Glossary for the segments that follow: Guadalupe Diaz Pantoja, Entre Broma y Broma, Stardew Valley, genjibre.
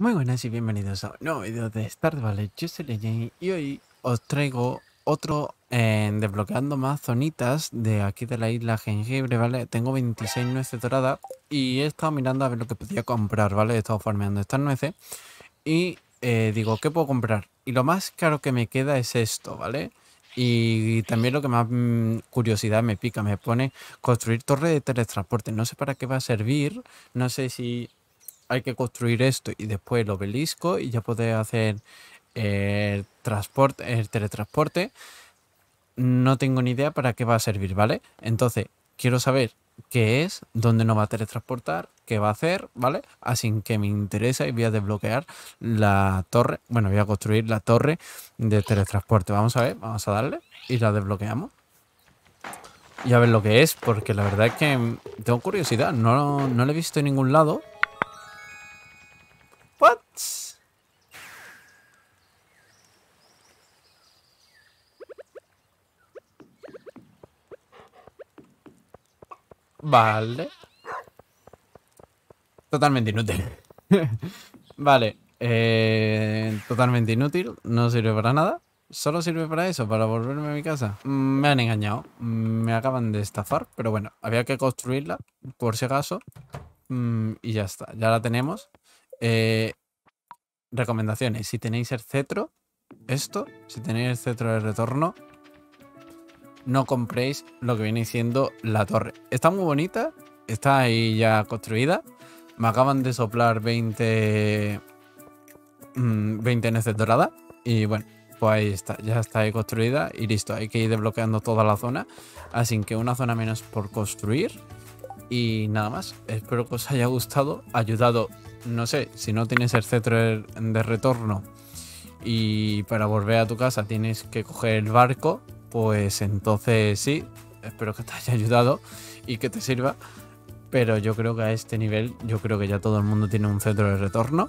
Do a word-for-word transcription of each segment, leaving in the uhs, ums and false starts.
Muy buenas y bienvenidos a un nuevo video de Stardew Valley. Yo soy Legend y hoy os traigo otro eh, desbloqueando más zonitas de aquí de la isla Jengibre, ¿vale? Tengo veintiséis nueces doradas y he estado mirando a ver lo que podía comprar, ¿vale? He estado farmeando estas nueces y eh, digo, ¿qué puedo comprar? Y lo más caro que me queda es esto, ¿vale? Y también lo que más curiosidad me pica, me pone construir torre de teletransporte. No sé para qué va a servir, no sé si... Hay que construir esto y después el obelisco y ya podéis hacer el transporte, el teletransporte. No tengo ni idea para qué va a servir, ¿vale? Entonces, quiero saber qué es, dónde nos va a teletransportar, qué va a hacer, ¿vale? Así que me interesa y voy a desbloquear la torre. Bueno, voy a construir la torre de teletransporte. Vamos a ver, vamos a darle y la desbloqueamos. Y a ver lo que es, porque la verdad es que tengo curiosidad. No, no la he visto en ningún lado. What? Vale. Totalmente inútil. Vale. Eh, totalmente inútil. No sirve para nada. Solo sirve para eso, para volverme a mi casa. Me han engañado. Me acaban de estafar. Pero bueno, había que construirla, por si acaso. Y ya está. Ya la tenemos. Eh, recomendaciones: si tenéis el cetro, esto, si tenéis el cetro de retorno, no compréis lo que viene siendo la torre. Está muy bonita, está ahí ya construida. Me acaban de soplar veinte nueces doradas y bueno, pues ahí está, ya está ahí construida y listo. Hay que ir desbloqueando toda la zona, así que una zona menos por construir. Y nada más, espero que os haya gustado, ayudado. No sé, si no tienes el cetro de retorno y para volver a tu casa tienes que coger el barco, pues entonces sí, espero que te haya ayudado y que te sirva. Pero yo creo que a este nivel, yo creo que ya todo el mundo tiene un cetro de retorno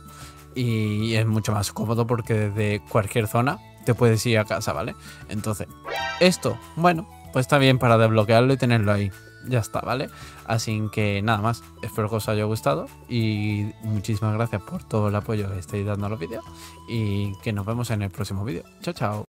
y es mucho más cómodo porque desde cualquier zona te puedes ir a casa, ¿vale? Entonces, esto, bueno, pues está bien para desbloquearlo y tenerlo ahí. Ya está, ¿vale? Así que nada más, espero que os haya gustado y muchísimas gracias por todo el apoyo que estáis dando a los vídeos y que nos vemos en el próximo vídeo. Chao, chao.